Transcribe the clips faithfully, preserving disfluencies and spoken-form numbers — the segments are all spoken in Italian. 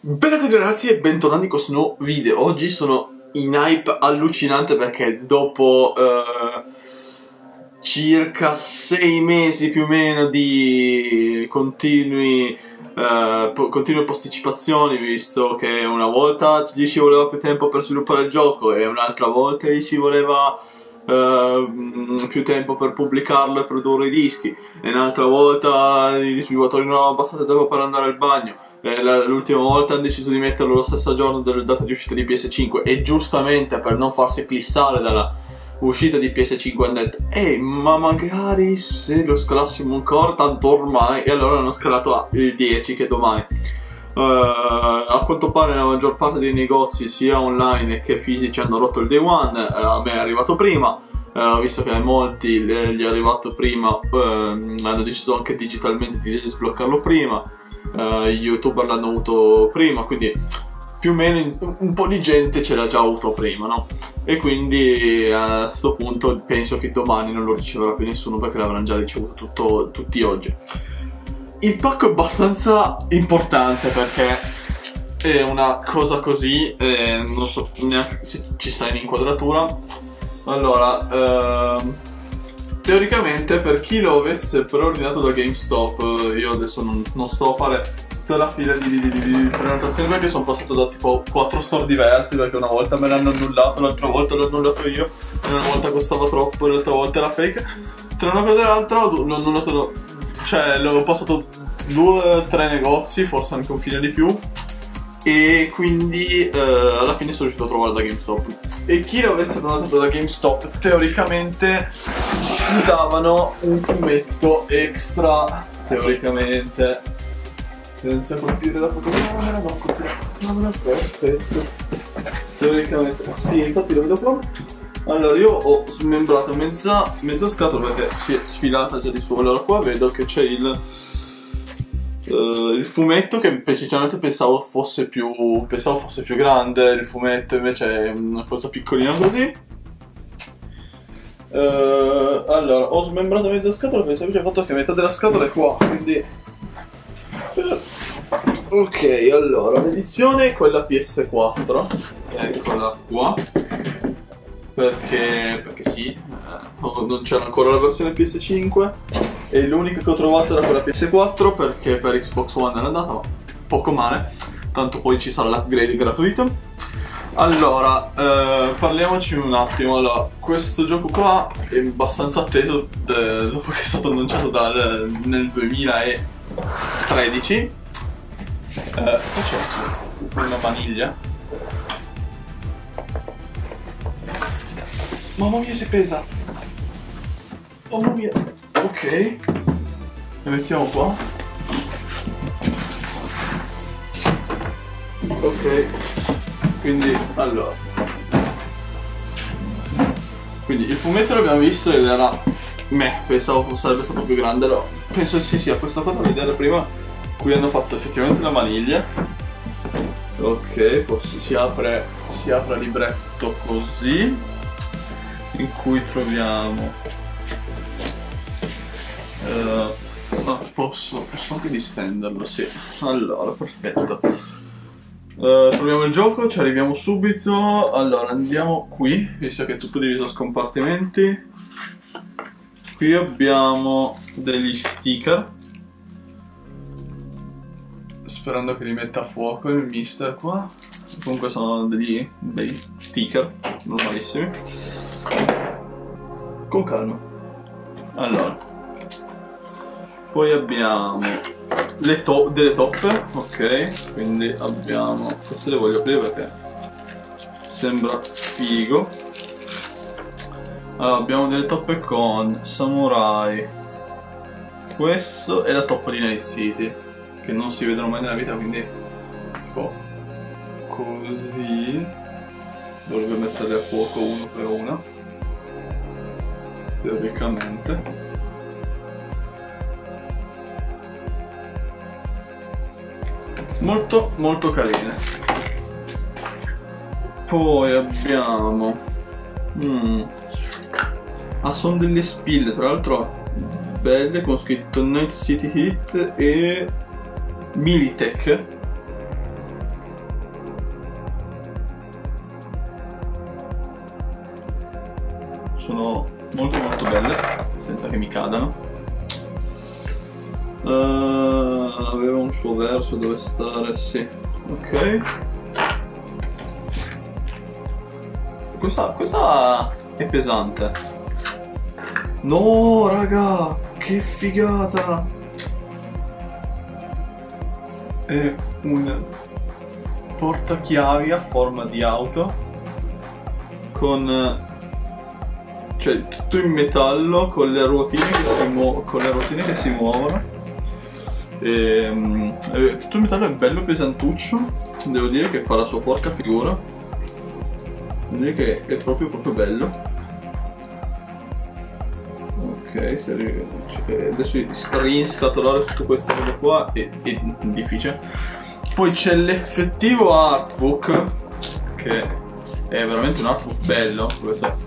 Bene a tutti ragazzi e bentornati in questo nuovo video. Oggi sono in hype allucinante perché dopo eh, circa sei mesi più o meno di continui, eh, po continue posticipazioni, visto che una volta gli ci voleva più tempo per sviluppare il gioco e un'altra volta gli ci voleva Uh, più tempo per pubblicarlo e produrre i dischi, e un'altra volta gli sviluppatori non avevano abbastanza tempo per andare al bagno. L'ultima volta hanno deciso di metterlo lo stesso giorno della data di uscita di P S cinque, e giustamente per non farsi eclissare dalla uscita di P S cinque hanno detto ehi, ma magari se lo scalassimo ancora, tanto ormai. E allora hanno scalato a il dieci, che è domani. uh, A quanto pare la maggior parte dei negozi, sia online che fisici, hanno rotto il day one. uh, A me è arrivato prima. Uh, visto che a molti le, gli è arrivato prima, uh, hanno deciso anche digitalmente di sbloccarlo prima. Uh, gli youtuber l'hanno avuto prima, quindi più o meno in, un po' di gente ce l'ha già avuto prima, no? E quindi a questo punto penso che domani non lo riceverà più nessuno, perché l'avranno già ricevuto tutto, tutti oggi. Il pacco è abbastanza importante perché è una cosa così, eh, non so neanche se ci sta in inquadratura. Allora, ehm, teoricamente per chi lo avesse preordinato da GameStop, io adesso non, non sto a fare tutta la fila di, di, di, di prenotazioni, perché sono passato da tipo quattro store diversi, perché una volta me l'hanno annullato, l'altra volta l'ho annullato io, una volta costava troppo, l'altra volta era fake. Tra una cosa e l'altra l'ho annullato, cioè l'ho passato due o tre negozi, forse anche un filo di più, e quindi eh, alla fine sono riuscito a trovare da GameStop. E chi lo avesse prenotato da GameStop teoricamente gli davano un fumetto extra, teoricamente, senza colpire la fotocamera, ma colpire la fotocamera, perfetto, teoricamente sì, infatti lo vedo qua. Allora, io ho smembrato mezza, mezza scatola perché si è sfilata già di suo. Allora qua vedo che c'è il Uh, il fumetto, che sinceramente pensavo fosse più pensavo fosse più grande. Il fumetto invece è una cosa piccolina così. uh, Allora, ho smembrato mezza scatola per il semplice fatto che metà della scatola è qua, quindi ok. Allora, l'edizione è quella P S quattro, eccola qua, perché, perché sì, eh, non c'era ancora la versione P S cinque e l'unica che ho trovato era quella P S quattro, perché per Xbox One era andata, ma poco male, tanto poi ci sarà l'upgrade gratuito. Allora, eh, parliamoci un attimo. Allora, questo gioco qua è abbastanza atteso de, dopo che è stato annunciato dal, nel duemilatredici. Eh, c'è una maniglia. Mamma mia, si pesa! Oh, mamma mia! Ok, la mettiamo qua. Ok, quindi allora, quindi il fumetto l'abbiamo visto ed era meh, pensavo sarebbe stato più grande. Allora, penso ci sia questa cosa, l'idea prima, qui hanno fatto effettivamente la maniglia. Ok, poi si apre, si apre il libretto così, in cui troviamo uh, no, posso, posso anche distenderlo, sì. Allora, perfetto. uh, Troviamo il gioco, ci arriviamo subito. Allora, andiamo qui, visto che è tutto diviso a scompartimenti. Qui abbiamo degli sticker, sperando che li metta a fuoco il mister qua. Comunque sono degli, degli sticker normalissimi. Con calma. Allora, poi abbiamo le to delle toppe, ok, quindi abbiamo queste, le voglio aprire perché sembra figo. Allora, abbiamo delle toppe con samurai, questo è la toppa di Night City, che non si vedono mai nella vita, quindi tipo così dovrebbe metterle a fuoco uno per una, teoricamente. Molto molto carine. Poi abbiamo mm. ah, sono delle spille, tra l'altro belle, con scritto Night City Hit e Militech. sono molto molto belle, senza che mi cadano. Uh, aveva un suo verso dove stare, sì, ok. Questa, questa è pesante. No raga, che figata. È un portachiavi a forma di auto con, cioè, tutto in metallo, con le ruotine che si, muo con le ruotine che si muovono. E, e, tutto il metallo è bello pesantuccio, devo dire che fa la sua porca figura, devo dire che è proprio proprio bello. Ok, se cioè, adesso rinscatolare tutte queste cose qua è, è difficile. Poi c'è l'effettivo artbook, che è veramente un artbook bello questo.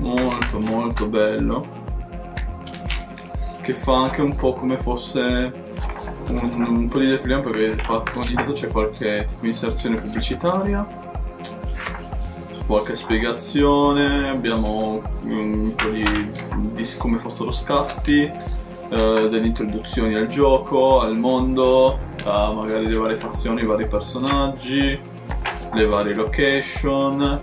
Molto molto bello, che fa anche un po' come fosse un, un po' di deprima, perché fatto ogni tanto c'è qualche tipo di inserzione pubblicitaria, qualche spiegazione, abbiamo un po' di, di come fossero scatti, eh, delle introduzioni al gioco, al mondo, a magari le varie fazioni, i vari personaggi, le varie location.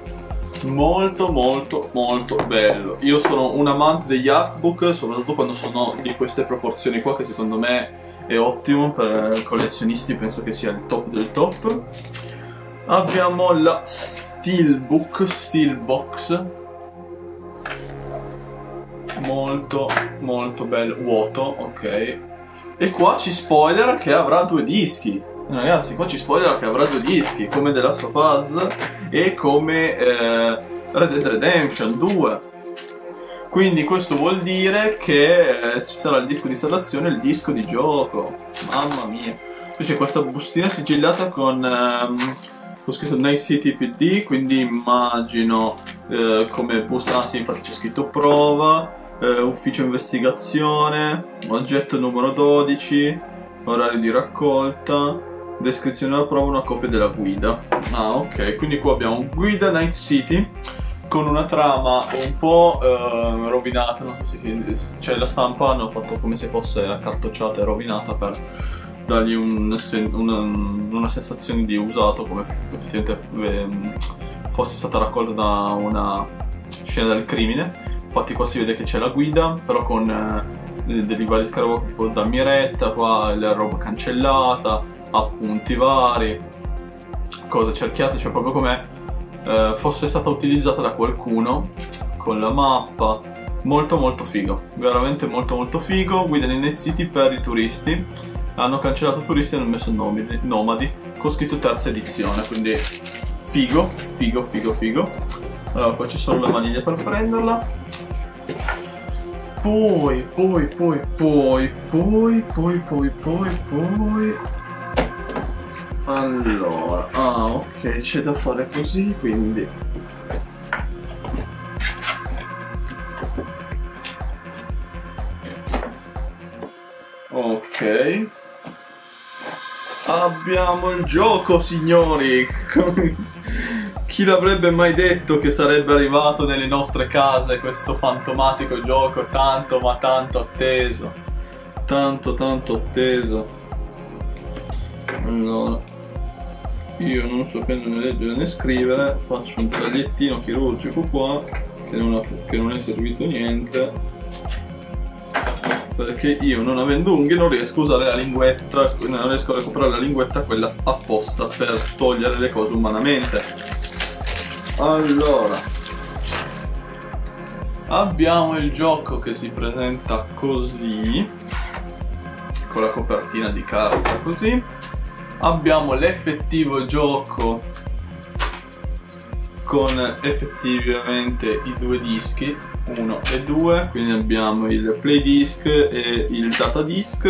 Molto molto molto bello. Io sono un amante degli artbook, soprattutto quando sono di queste proporzioni qua, che secondo me è ottimo per collezionisti, penso che sia il top del top. Abbiamo la steelbook, steelbox, molto molto bello, vuoto, ok. E qua ci spoiler che avrà due dischi. Ragazzi, qua ci spoiler che avrà due dischi, come The Last of Us e come eh, Red Dead Redemption due. Quindi questo vuol dire che eh, ci sarà il disco di installazione e il disco di gioco. Mamma mia. Poi c'è questa bustina sigillata con ehm, ho scritto Night City P D, quindi immagino eh, come busta. Ah sì, infatti c'è scritto prova, eh, ufficio investigazione, oggetto numero dodici, orario di raccolta, descrizione della prova, una copia della guida. Ah ok, quindi qua abbiamo guida Night City con una trama un po' eh, rovinata, no? Cioè la stampa hanno fatto come se fosse accartocciata e rovinata per dargli un, una, una sensazione di usato, come effettivamente fosse stata raccolta da una scena del crimine. Infatti qua si vede che c'è la guida, però con eh, dei vari scarabocchi tipo da miretta, qua la roba cancellata, appunti vari, cose cerchiate, cioè proprio come eh, fosse stata utilizzata da qualcuno con la mappa. Molto molto figo, veramente molto molto figo. Guida nei Night City per i turisti, hanno cancellato turisti e hanno messo nomadi, nomadi con scritto terza edizione, quindi figo figo figo figo. Allora qua ci sono le maniglie per prenderla. Poi poi poi poi poi poi poi poi poi allora, ah ok, c'è da fare così, quindi ok, abbiamo il gioco, signori. Chi l'avrebbe mai detto che sarebbe arrivato nelle nostre case questo fantomatico gioco tanto ma tanto atteso, tanto tanto atteso. Allora, io non sapendo né leggere né scrivere, faccio un tagliettino chirurgico qua, che non, ha, che non è servito niente, perché io non avendo unghie non riesco a usare la linguetta, non riesco a recuperare la linguetta, quella apposta per togliere le cose umanamente. Allora, abbiamo il gioco che si presenta così, con la copertina di carta così. Abbiamo l'effettivo gioco con effettivamente i due dischi, uno e due, quindi abbiamo il play disc e il data disc.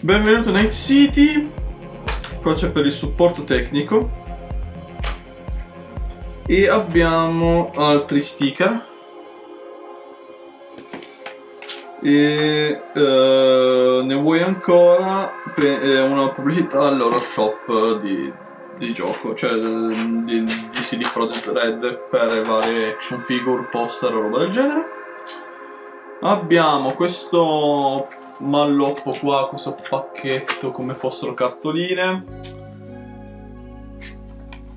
Benvenuto Night City, qua c'è per il supporto tecnico e abbiamo altri sticker. E eh, ne vuoi ancora per, eh, una pubblicità al loro shop di, di gioco, cioè di, di, di C D Projekt Red, per varie action figure, poster o roba del genere. Abbiamo questo malloppo qua, questo pacchetto come fossero cartoline.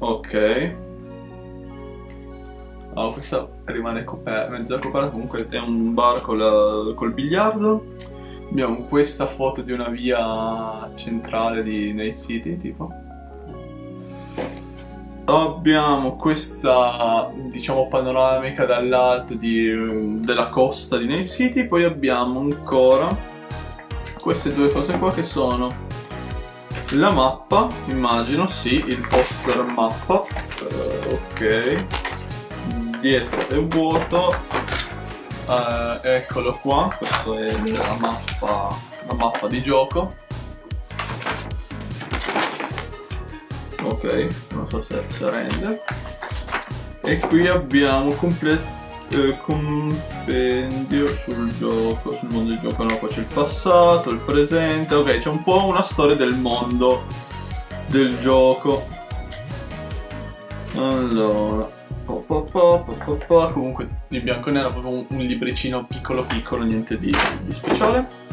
Ok, oh, questa rimane coperta, mezza coperta, comunque è un bar col, col biliardo. Abbiamo questa foto di una via centrale di Night City, tipo. Abbiamo questa, diciamo, panoramica dall'alto della costa di Night City. Poi abbiamo ancora queste due cose qua che sono la mappa, immagino, sì, il poster mappa. Eh, ok, dietro è vuoto, uh, eccolo qua, questa è la mappa, la mappa di gioco. Ok, non so se, se rende. E qui abbiamo completo eh, compendio sul gioco, sul mondo di gioco. No, qua c'è il passato, il presente. Ok, c'è un po' una storia del mondo del gioco. Allora, Po, po, po, po, po. comunque in bianco e nero, proprio un, un libricino piccolo piccolo, niente di, di speciale.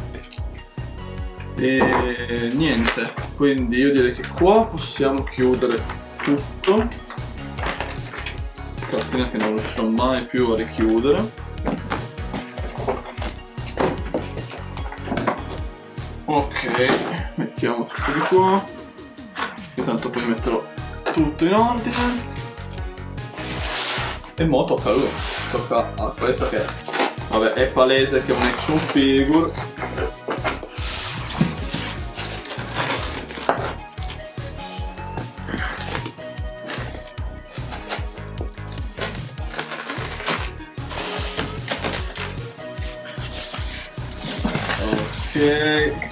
E niente, quindi io direi che qua possiamo chiudere tutto. Cartina che non riuscirò mai più a richiudere. Ok, mettiamo tutto di qua, intanto poi metterò tutto in ordine. E mo tocca a lui, tocca a questo che, vabbè, è palese che è un action figure. Ok,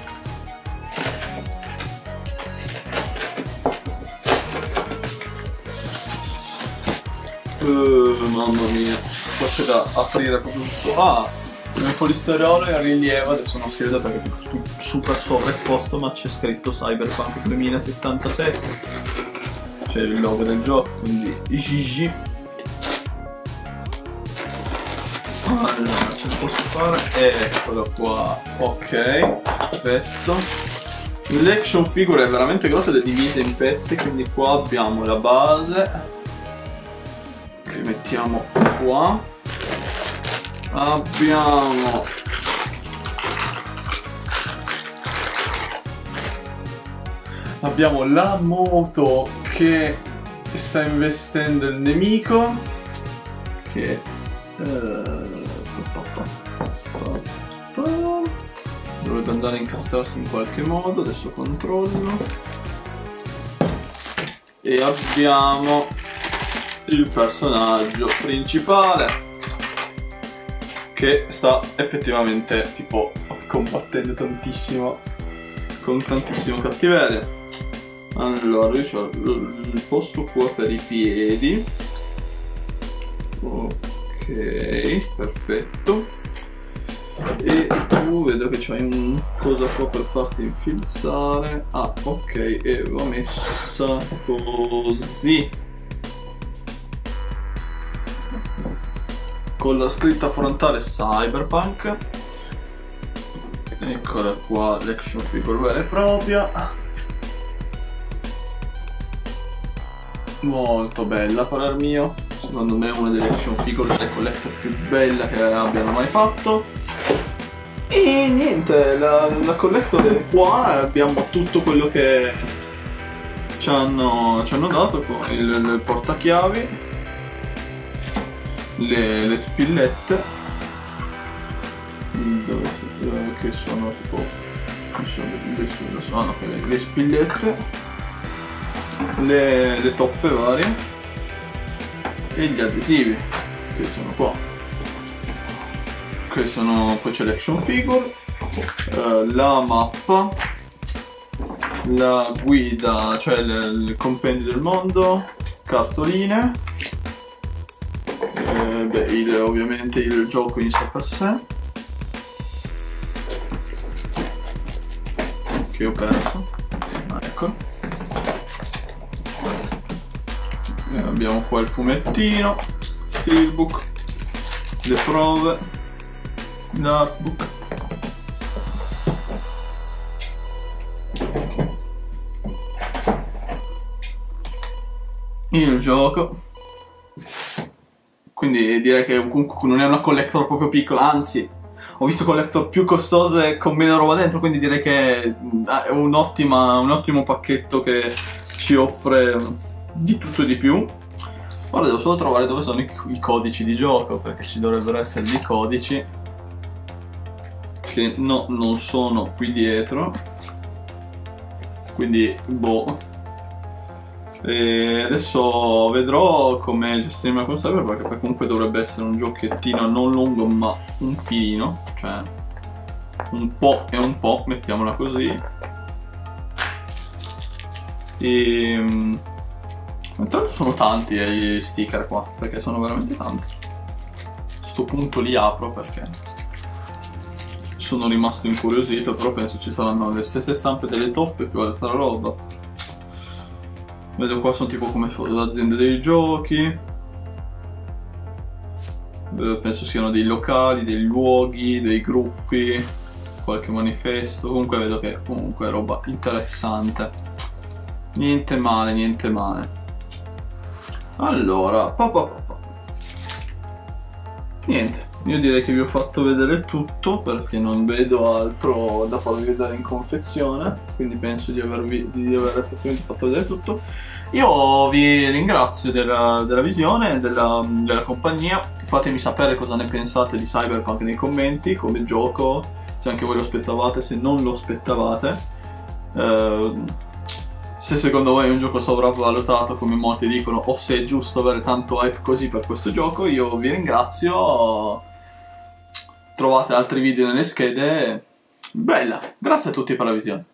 Uh, mamma mia, qua c'è da aprire proprio tutto. Ah, il polistirolo è a rilievo, adesso non si vede perché è super sovraesposto, ma c'è scritto Cyberpunk duemilasettantasette, c'è il logo del gioco, quindi Gigi. Allora, ce la posso fare? Eccolo qua, ok, perfetto. L'action figure è veramente grossa ed è divisa in pezzi, quindi qua abbiamo la base, mettiamo qua, abbiamo abbiamo la moto che sta investendo il nemico, che eh, dovrebbe andare a incastrarsi in qualche modo, adesso controllo. E abbiamo il personaggio principale che sta effettivamente tipo combattendo tantissimo, con tantissimo cattiveria. Allora, io ho il posto qua per i piedi. Ok, perfetto. E tu vedo che c'hai un cosa qua per farti infilzare. Ah, ok, e va messa così, con la scritta frontale Cyberpunk. Eccola qua, l'action figure vera e propria, molto bella a parer mio. Secondo me è una delle action figure delle collector più bella che abbiano mai fatto. E niente, la, la collector è qua, abbiamo tutto quello che ci hanno, ci hanno dato, con il, il portachiavi, Le, le spillette, dove, dove, che sono tipo non so, dove sono, sono okay, le, le spillette, le, le toppe varie e gli adesivi che sono qua, che sono, poi c'è l'action figure, eh, la mappa, la guida, cioè il, il compendio del mondo, cartoline. Beh, il, ovviamente il gioco in sé per sé, che ho perso. Ah, ecco. E abbiamo qua il fumettino, steelbook, le prove, notebook. Il gioco. Quindi direi che comunque non è una collector proprio piccola, anzi ho visto collector più costose con meno roba dentro, quindi direi che è un, ottima, un ottimo pacchetto che ci offre di tutto e di più. Ora devo solo trovare dove sono i, i codici di gioco, perché ci dovrebbero essere dei codici che no, non sono qui dietro, quindi boh. E adesso vedrò come gestirmi con Cyberpunk, perché comunque dovrebbe essere un giochettino non lungo ma un filino, cioè un po' e un po', mettiamola così. E tra l'altro sono tanti eh, gli sticker qua, perché sono veramente tanti. A sto punto li apro perché sono rimasto incuriosito, però penso ci saranno le stesse stampe delle toppe più altra roba. Vedo qua sono tipo come l'azienda dei giochi. Penso siano dei locali, dei luoghi, dei gruppi, qualche manifesto. Comunque vedo che comunque è roba interessante. Niente male, niente male. Allora, pa, pa, pa, pa. Niente, io direi che vi ho fatto vedere tutto, perché non vedo altro da farvi vedere in confezione, quindi penso di, avervi, di aver effettivamente fatto vedere tutto. Io vi ringrazio della, della visione, della, della compagnia. Fatemi sapere cosa ne pensate di Cyberpunk nei commenti, come gioco, se anche voi lo aspettavate, se non lo aspettavate, eh, se secondo voi è un gioco sopravvalutato come molti dicono, o se è giusto avere tanto hype così per questo gioco. Io vi ringrazio. Trovate altri video nelle schede. Bella, grazie a tutti per la visione.